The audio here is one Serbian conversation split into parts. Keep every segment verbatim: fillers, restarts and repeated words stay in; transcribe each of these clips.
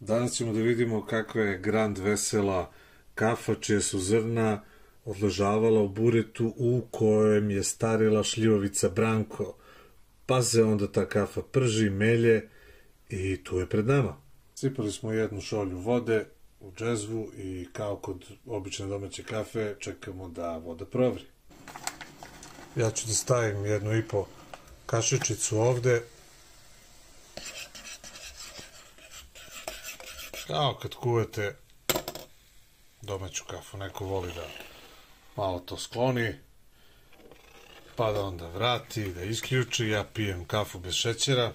Danas ćemo da vidimo kakva je Grand Vesela kafa čije su zrna odležavala u buretu u kojem je starila šljivovica Branko. Pa se onda ta kafa prži, melje i tu je pred nama. Sipali smo jednu šolju vode u džezvu i kao kod obične domaće kafe čekamo da voda provri. Ja ću da stavim jednu i po kašičicu ovde. Kao kad kuvete domaću kafu, neko voli da malo to skloni, pa da onda vrati, da isključi. Ja pijem kafu bez šećera.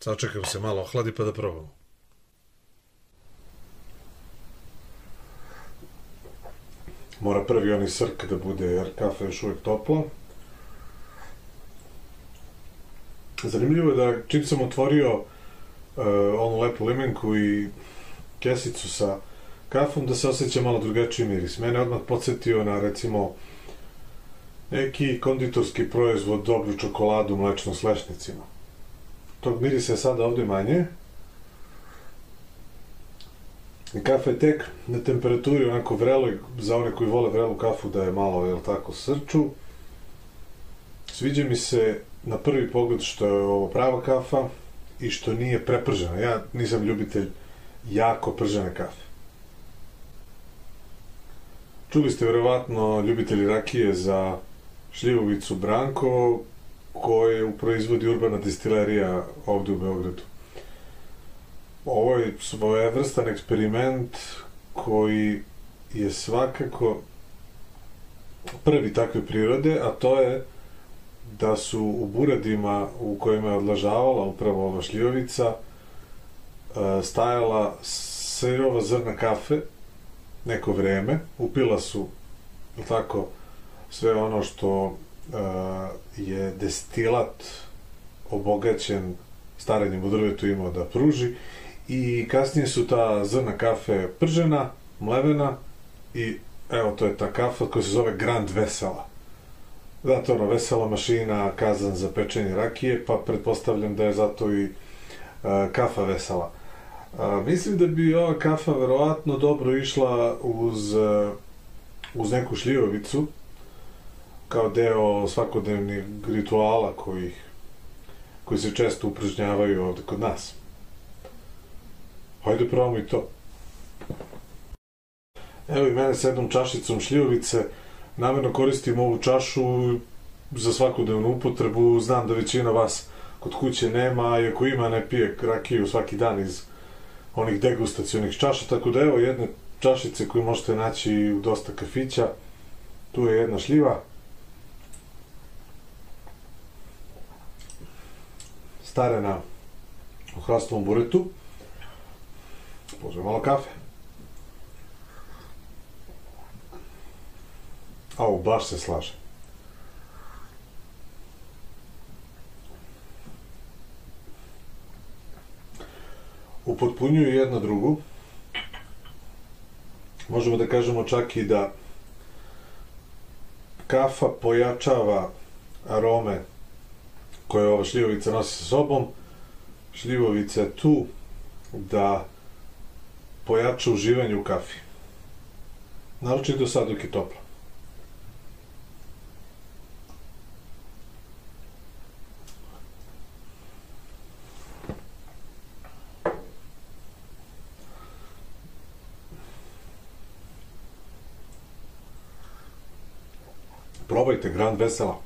Sačekam se malo ohladi pa da probamo. Mora prvi onaj srk da bude, jer kafa je još uvijek topla. Zanimljivo je da čim sam otvorio onu lepu limenku i kesicu sa kafom, da se osjeća malo drugačiji miris. Mene odmah podsjetio na, recimo, neki konditorski proizvod, dobru čokoladu mlečno s lešnicima. Tog mirisa je sada ovdje manje. I kafa je tek na temperaturi onako vrelo, za one koji vole vrelu kafu da je malo, jel tako, srču. Sviđa mi se na prvi pogled što je ovo prava kafa i što nije prepržena. Ja nisam ljubitelj jako pržene kafe. Čuli ste verovatno, ljubitelji rakije, za šljivovicu Branko koju proizvodi Urbana distilerija ovdje u Beogradu. Ovo je svojevrstan eksperiment koji je svakako prvi takve prirode, a to je da su u buredima u kojima je odležavala upravo ova šljivovica stajala sirova zrna kafe neko vreme, upila su tako sve ono što je destilat obogaćen starenjem u drvetu imao da pruži, i kasnije su ta zrna kafe pržena, mlevena, i evo to je ta kafa koja se zove Grand Vesela. Zato je ona vesela mašina, kazan za pečenje rakije, pa pretpostavljam da je zato i kafa vesela. Mislim da bi ova kafa verovatno dobro išla uz neku šljivovicu, kao deo svakodnevnih rituala koji se često upražnjavaju ovde kod nas. Hajde probamo i to. Evo i mene sa jednom čašicom šljivovice. Namerno koristim ovu čašu za svakodnevnu upotrebu. Znam da većina vas kod kuće nema, a ako ima ne pije rakiju svaki dan iz onih degustacionih čaša, tako da evo jedne čašice koju možete naći u dosta kafića. Tu je jedna šljiva. Starena u hrastovom buretu. Pozve malo kafe. Au, baš se slaže. Upotpunjuju jedna drugu. Možemo da kažemo čak i da kafa pojačava arome koje ova šljivovica nosi sa sobom. Šljivovica je tu da pojača uživanje u kafi. Naročito sad dok je topla. Probajte Grand Vesela.